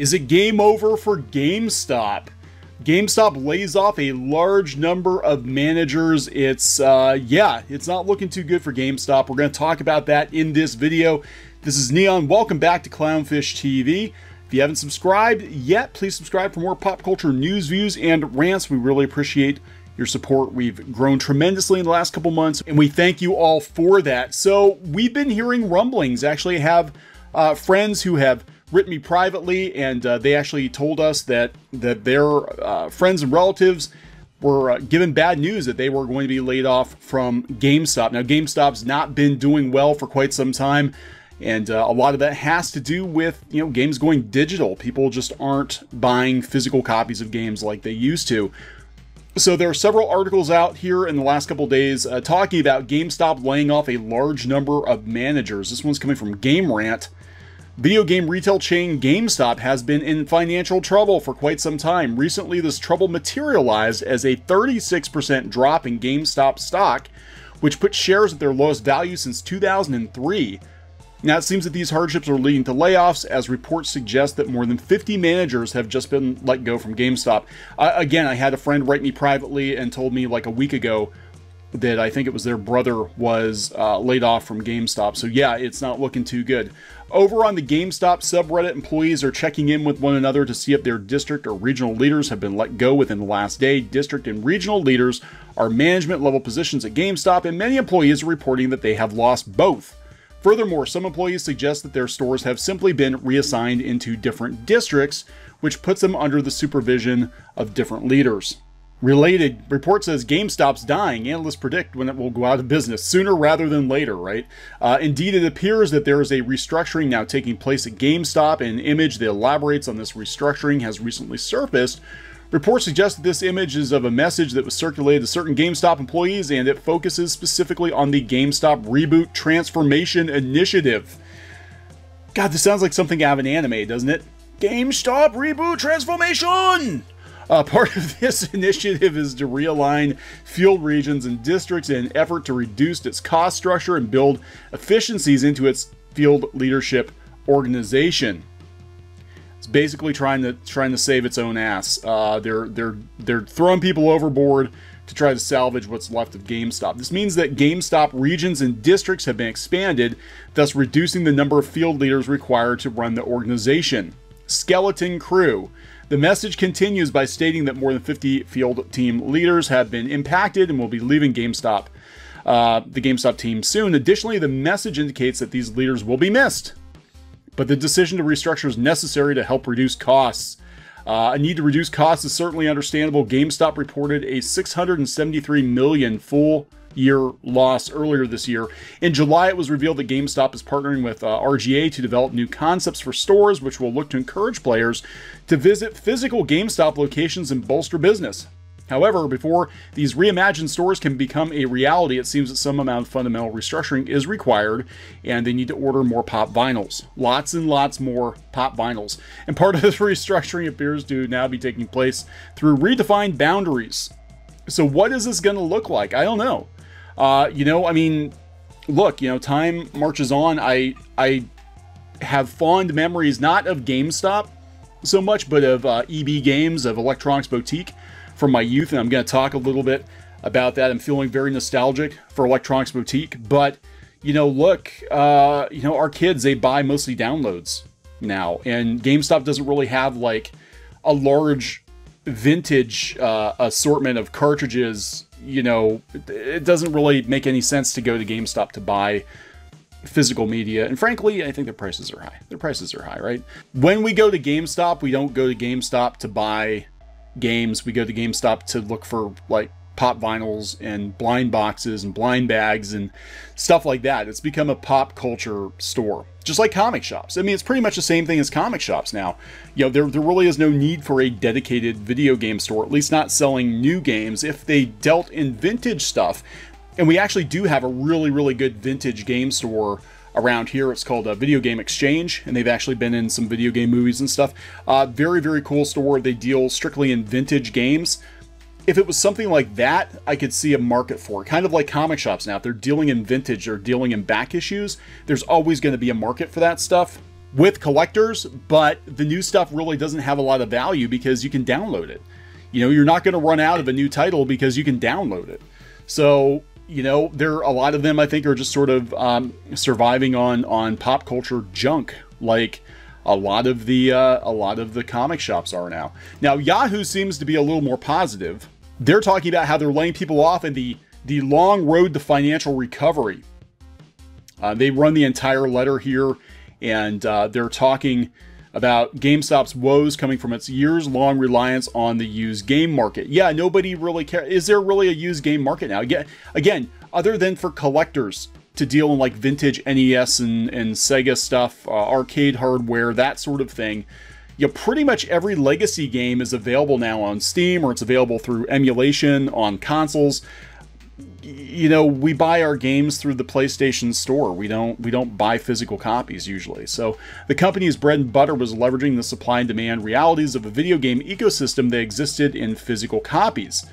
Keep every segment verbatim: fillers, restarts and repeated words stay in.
Is it game over for GameStop? GameStop lays off a large number of managers. It's, uh, yeah, it's not looking too good for GameStop. We're going to talk about that in this video. This is Neon. Welcome back to Clownfish T V. If you haven't subscribed yet, please subscribe for more pop culture news, views, and rants. We really appreciate your support. We've grown tremendously in the last couple months, and we thank you all for that. So we've been hearing rumblings. Actually, I have uh, friends who have written me privately, and uh, they actually told us that that their uh, friends and relatives were uh, given bad news that they were going to be laid off from GameStop. Now, GameStop's not been doing well for quite some time, and uh, a lot of that has to do with, you know, games going digital. People just aren't buying physical copies of games like they used to. So there are several articles out here in the last couple days uh, talking about GameStop laying off a large number of managers. This one's coming from GameRant. Video game retail chain GameStop has been in financial trouble for quite some time. Recently, this trouble materialized as a thirty-six percent drop in GameStop stock, which put shares at their lowest value since two thousand three. Now, it seems that these hardships are leading to layoffs, as reports suggest that more than fifty managers have just been let go from GameStop. Uh, again, I had a friend write me privately and told me like a week ago that I think it was their brother was uh, laid off from GameStop. So yeah, it's not looking too good. Over on the GameStop subreddit, employees are checking in with one another to see if their district or regional leaders have been let go within the last day. District and regional leaders are management level positions at GameStop, and many employees are reporting that they have lost both. Furthermore, some employees suggest that their stores have simply been reassigned into different districts, which puts them under the supervision of different leaders. Related, report says GameStop's dying. Analysts predict when it will go out of business, sooner rather than later, right? Uh, indeed, it appears that there is a restructuring now taking place at GameStop. An image that elaborates on this restructuring has recently surfaced. Reports suggest that this image is of a message that was circulated to certain GameStop employees, and it focuses specifically on the GameStop Reboot Transformation Initiative. God, this sounds like something out of an anime, doesn't it? GameStop Reboot Transformation! Uh, part of this initiative is to realign field regions and districts in an effort to reduce its cost structure and build efficiencies into its field leadership organization. It's basically trying to trying to save its own ass. Uh, they're they're they're throwing people overboard to try to salvage what's left of GameStop. This means that GameStop regions and districts have been expanded, thus reducing the number of field leaders required to run the organization. Skeleton crew. The message continues by stating that more than fifty field team leaders have been impacted and will be leaving GameStop, uh, the GameStop team soon. Additionally, the message indicates that these leaders will be missed, but the decision to restructure is necessary to help reduce costs. Uh, a need to reduce costs is certainly understandable. GameStop reported a six hundred seventy-three million dollars full year loss earlier this year. In July, it was revealed that GameStop is partnering with uh, R G A to develop new concepts for stores, which will look to encourage players to visit physical GameStop locations and bolster business. However, before these reimagined stores can become a reality, it seems that some amount of fundamental restructuring is required, and they need to order more pop vinyls. Lots and lots more pop vinyls. And part of this restructuring appears to now be taking place through redefined boundaries. So what is this going to look like? I don't know. Uh, you know, I mean, look, you know, time marches on. I I have fond memories, not of GameStop so much, but of uh, E B Games, of Electronics Boutique from my youth. And I'm going to talk a little bit about that. I'm feeling very nostalgic for Electronics Boutique. But, you know, look, uh, you know, our kids, they buy mostly downloads now. And GameStop doesn't really have like a large vintage uh, assortment of cartridges. You know, it doesn't really make any sense to go to GameStop to buy physical media. And frankly, I think the prices are high. Their prices are high, right? When we go to GameStop, we don't go to GameStop to buy games. We go to GameStop to look for like pop vinyls and blind boxes and blind bags and stuff like that. It's become a pop culture store, just like comic shops. I mean, it's pretty much the same thing as comic shops now. You know, there, there really is no need for a dedicated video game store, at least not selling new games. If they dealt in vintage stuff, and we actually do have a really, really good vintage game store around here. It's called a Video Game Exchange, and they've actually been in some video game movies and stuff. Uh, very, very cool store. They deal strictly in vintage games. If it was something like that, I could see a market for it. Kind of like comic shops now. If they're dealing in vintage or dealing in back issues, there's always going to be a market for that stuff. with collectors, but the new stuff really doesn't have a lot of value because you can download it. You know, you're not going to run out of a new title because you can download it. So, you know, there are a lot of them, I think, are just sort of um, surviving on on pop culture junk, like a lot of the uh, a lot of the comic shops are now. Now, Yahoo seems to be a little more positive. They're talking about how they're laying people off and the the long road to financial recovery. Uh, they run the entire letter here, and uh, they're talking about GameStop's woes coming from its years-long reliance on the used game market. Yeah, nobody really cares. Is there really a used game market now? Again, other than for collectors to deal in like vintage N E S and, and Sega stuff, uh, arcade hardware, that sort of thing, yeah, pretty much every legacy game is available now on Steam, or it's available through emulation on consoles. You know, we buy our games through the PlayStation Store. We don't we don't buy physical copies usually. So the company's bread and butter was leveraging the supply and demand realities of a video game ecosystem that existed in physical copies.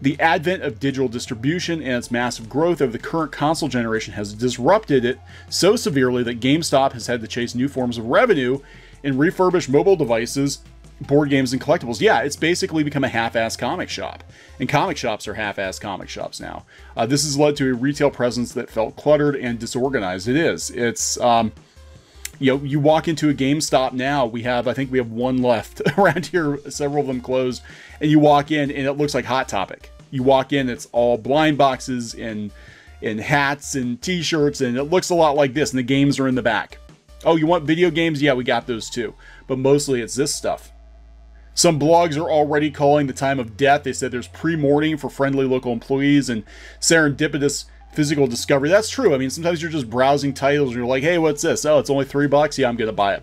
The advent of digital distribution and its massive growth over the current console generation has disrupted it so severely that GameStop has had to chase new forms of revenue in refurbished mobile devices, board games, and collectibles. Yeah, it's basically become a half-ass comic shop, and comic shops are half-ass comic shops now. Uh, this has led to a retail presence that felt cluttered and disorganized. It is. It's um, you know, you walk into a GameStop now. We have, I think, we have one left around here. Several of them closed, and you walk in, and it looks like Hot Topic. You walk in, it's all blind boxes and and hats and T-shirts, and it looks a lot like this. And the games are in the back. Oh, you want video games? Yeah, we got those too. But mostly, it's this stuff. Some blogs are already calling the time of death. They said there's pre-mourning for friendly local employees and serendipitous physical discovery. That's true. I mean, sometimes you're just browsing titles and you're like, hey, what's this? Oh, it's only three bucks. Yeah, I'm going to buy it.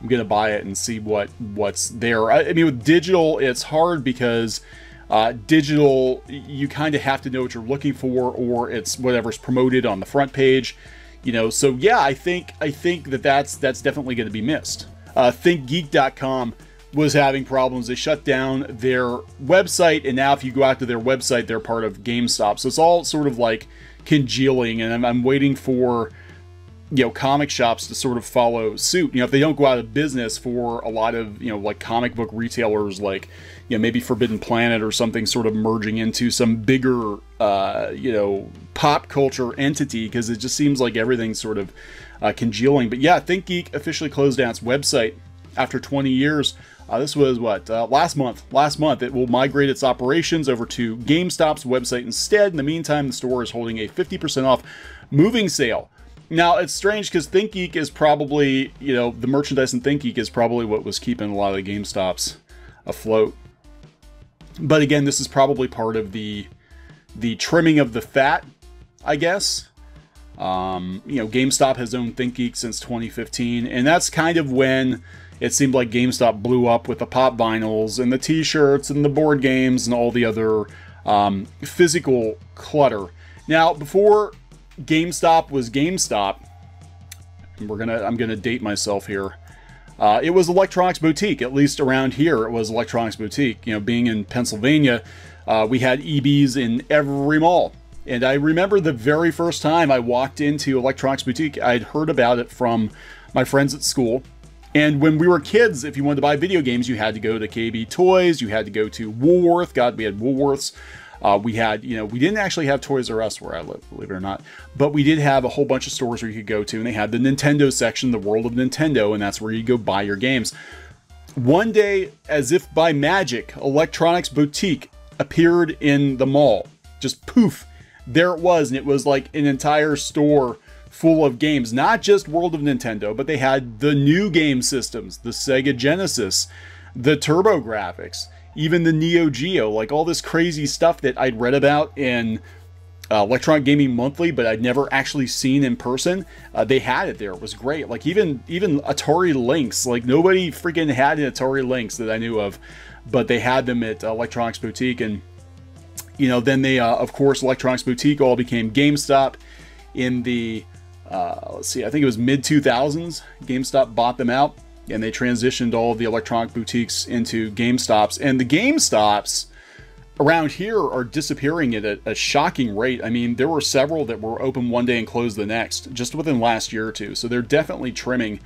I'm going to buy it and see what, what's there. I, I mean, with digital, it's hard because uh, digital, you kind of have to know what you're looking for, or it's whatever's promoted on the front page. You know, so yeah, I think I think that that's, that's definitely going to be missed. Uh, Think Geek dot com was having problems. They shut down their website, and now if you go out to their website, they're part of GameStop. So it's all sort of like congealing, and I'm, I'm waiting for, you know, comic shops to sort of follow suit. You know, if they don't go out of business, for a lot of, you know, like comic book retailers, like, you know, maybe Forbidden Planet or something sort of merging into some bigger, uh, you know, pop culture entity, because it just seems like everything's sort of uh, congealing. But yeah, ThinkGeek officially closed down its website after twenty years. Uh, this was what, uh, last month, last month. It will migrate its operations over to GameStop's website instead. In the meantime, the store is holding a fifty percent off moving sale. Now, it's strange because ThinkGeek is probably, you know, the merchandise in ThinkGeek is probably what was keeping a lot of the GameStops afloat. But again, this is probably part of the, the trimming of the fat, I guess. Um, you know, GameStop has owned ThinkGeek since twenty fifteen, and that's kind of when it seemed like GameStop blew up, with the pop vinyls and the T-shirts and the board games and all the other um, physical clutter. Now, before GameStop was GameStop, and we're gonna, I'm gonna date myself here. Uh, it was Electronics Boutique, at least around here. It was Electronics Boutique. You know, being in Pennsylvania, uh, we had E Bs in every mall. And I remember the very first time I walked into Electronics Boutique, I'd heard about it from my friends at school. And when we were kids, if you wanted to buy video games, you had to go to K B Toys, you had to go to Woolworth. God, we had Woolworths. Uh, we had, you know, we didn't actually have Toys R Us where I live, believe it or not. But we did have a whole bunch of stores where you could go to, and they had the Nintendo section, the World of Nintendo, and that's where you go buy your games. One day, as if by magic, Electronics Boutique appeared in the mall. Just poof, there it was, and it was like an entire store full of games, not just World of Nintendo, but they had the new game systems, the Sega Genesis, the TurboGrafx, even the Neo Geo, like all this crazy stuff that I'd read about in uh, Electronic Gaming Monthly, but I'd never actually seen in person. Uh, they had it there. It was great. Like even even Atari Lynx, like nobody freaking had an Atari Lynx that I knew of, but they had them at uh, Electronics Boutique. And you know, then they, uh, of course, Electronics Boutique all became GameStop in the Uh, let's see, I think it was mid two thousands. GameStop bought them out, and they transitioned all of the Electronic Boutiques into GameStops. And the GameStops around here are disappearing at a, a shocking rate. I mean, there were several that were open one day and closed the next, just within last year or two. So they're definitely trimming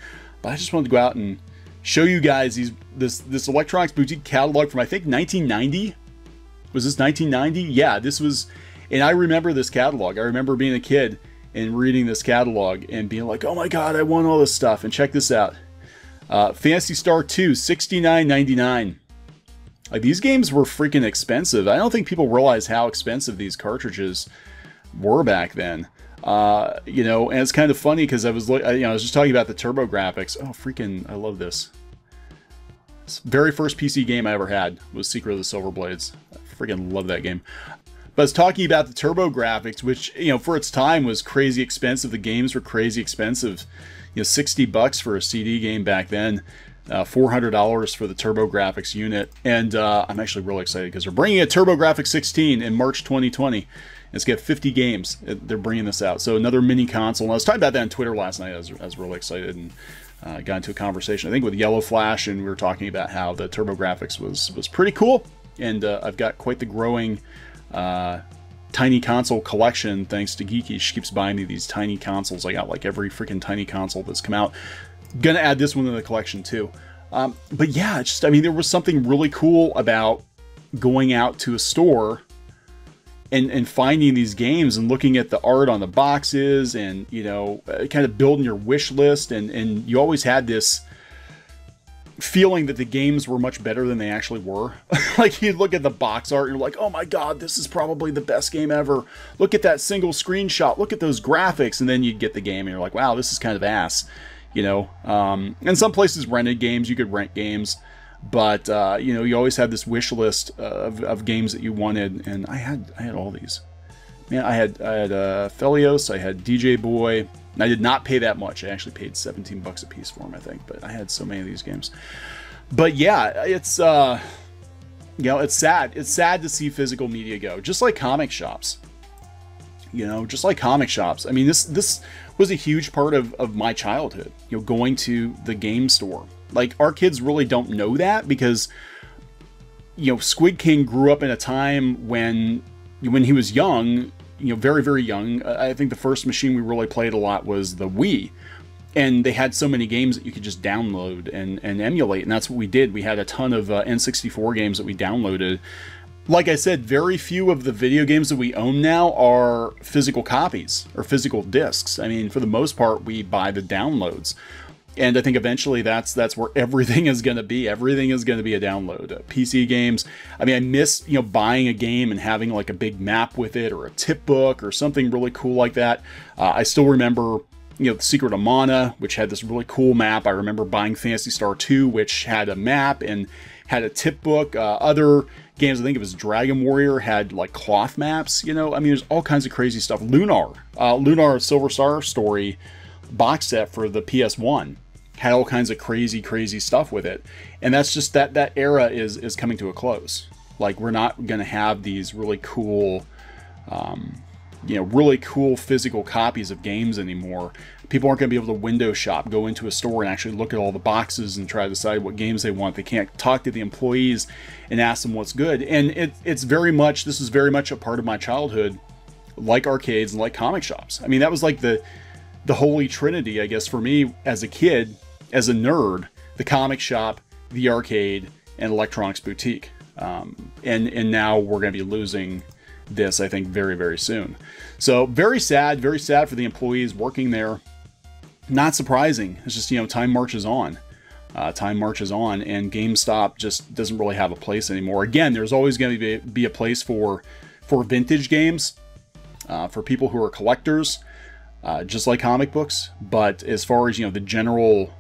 But I just wanted to go out and show you guys these this this Electronics Boutique catalog from, I think, nineteen ninety. Was this nineteen ninety? Yeah, this was, and I remember this catalog. I remember being a kid and reading this catalog and being like, oh my god, I want all this stuff. And check this out. Uh, Phantasy Star two, sixty-nine ninety-nine. Like, these games were freaking expensive. I don't think people realize how expensive these cartridges were back then. Uh, you know, and it's kind of funny because I was, you know, I was just talking about the TurboGrafx. Oh, freaking, I love this. This very first P C game I ever had was Secret of the Silver Blades. I freaking love that game. But I was talking about the TurboGrafx, which, you know, for its time was crazy expensive. The games were crazy expensive. You know, sixty bucks for a C D game back then. Uh, four hundred dollars for the TurboGrafx unit, and uh, I'm actually really excited because they're bringing a TurboGrafx sixteen in March twenty twenty. It's got fifty games. They're bringing this out, so another mini console. And I was talking about that on Twitter last night. I was, I was really excited and uh, got into a conversation, I think, with Yellow Flash, and we were talking about how the TurboGrafx was was pretty cool, and uh, I've got quite the growing uh, tiny console collection thanks to Geeky. She keeps buying me these tiny consoles. I got like every freaking tiny console that's come out. Gonna add this one to the collection too. Um, but yeah, it's just, I mean, there was something really cool about going out to a store and, and finding these games and looking at the art on the boxes and, you know, kind of building your wish list. And, and you always had this feeling that the games were much better than they actually were. Like, you look at the box art and you're like, oh my god, this is probably the best game ever. Look at that single screenshot. Look at those graphics. And then you'd get the game and you're like, wow, this is kind of ass. You know, um, and some places rented games, you could rent games, but, uh, you know, you always had this wish list of, of games that you wanted. And I had, I had all these, man. I had, I had, uh, Phelios, I had D J Boy, and I did not pay that much. I actually paid seventeen bucks a piece for them, I think, but I had so many of these games. But yeah, it's, uh, you know, it's sad. It's sad to see physical media go, just like comic shops, you know, just like comic shops. I mean, this, this, was a huge part of, of my childhood, you know, going to the game store. Like, our kids really don't know that because, you know, Squid King grew up in a time when, when he was young, you know, very, very young. I think the first machine we really played a lot was the Wii. And they had so many games that you could just download and, and emulate. And that's what we did. We had a ton of uh, N sixty-four games that we downloaded. Like I said, very few of the video games that we own now are physical copies or physical discs. I mean, for the most part, we buy the downloads. And I think eventually that's that's where everything is going to be. Everything is going to be a download. Uh, P C games. I mean, I miss, you know, buying a game and having like a big map with it or a tip book or something really cool like that. Uh, I still remember, you know, The Secret of Mana, which had this really cool map. I remember buying Phantasy Star two, which had a map and had a tip book. Uh, other games, I think it was Dragon Warrior, had like cloth maps, you know. I mean, there's all kinds of crazy stuff. Lunar, uh, Lunar Silver Star Story box set for the P S one had all kinds of crazy, crazy stuff with it. And that's just that that era is is coming to a close. Like, we're not going to have these really cool, um, you know, really cool physical copies of games anymore. People aren't going to be able to window shop, go into a store and actually look at all the boxes and try to decide what games they want. They can't talk to the employees and ask them what's good. And it, it's very much, this is very much a part of my childhood, like arcades and like comic shops. I mean, that was like the, the holy trinity, I guess, for me as a kid, as a nerd: the comic shop, the arcade, and Electronics Boutique. Um, and, and now we're going to be losing this, I think, very, very soon. So very sad, very sad for the employees working there. Not surprising. It's just, you know, time marches on. Uh, time marches on, and GameStop just doesn't really have a place anymore. Again, there's always going to be, be a place for, for vintage games, uh, for people who are collectors, uh, just like comic books. But as far as, you know, the general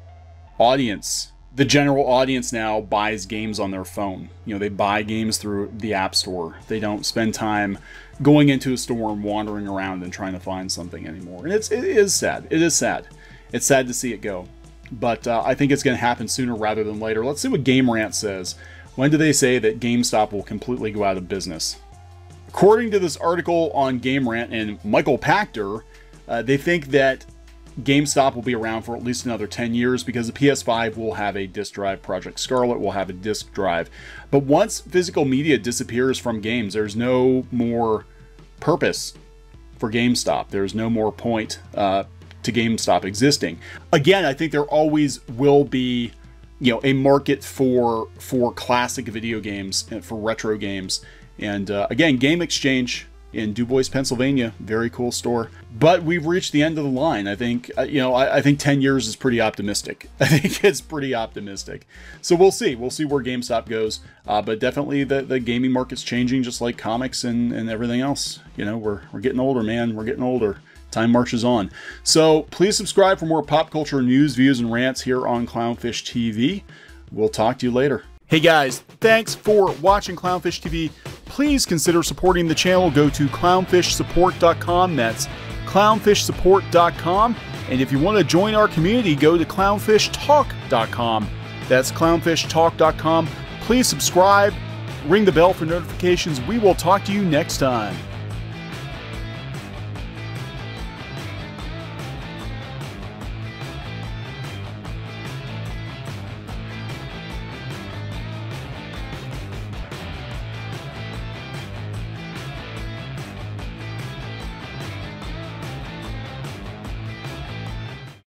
audience, the general audience now buys games on their phone. You know, they buy games through the App Store. They don't spend time going into a store and wandering around and trying to find something anymore. And it's, it is sad. It is sad. It's sad to see it go, but uh, I think it's going to happen sooner rather than later. Let's see what GameRant says. When do they say that GameStop will completely go out of business? According to this article on GameRant and Michael Pachter, uh, they think that GameStop will be around for at least another ten years because the P S five will have a disk drive. Project Scarlet will have a disk drive. But once physical media disappears from games, there's no more purpose for GameStop. There's no more point uh, to GameStop existing. Again, I think there always will be, you know, a market for for classic video games and for retro games. And uh, again, Game Exchange in DuBois, Pennsylvania, very cool store. But we've reached the end of the line. I think, you know, I, I think ten years is pretty optimistic. I think it's pretty optimistic. So we'll see. We'll see where GameStop goes. Uh, but definitely the, the gaming market's changing, just like comics and, and everything else. You know, we're, we're getting older, man. We're getting older. Time marches on. So please subscribe for more pop culture news, views, and rants here on Clownfish T V. We'll talk to you later. Hey guys, thanks for watching Clownfish T V. Please consider supporting the channel. Go to clownfish support dot com. That's clownfish support dot com. And if you want to join our community, go to clownfish talk dot com. That's clownfish talk dot com. Please subscribe, ring the bell for notifications. We will talk to you next time.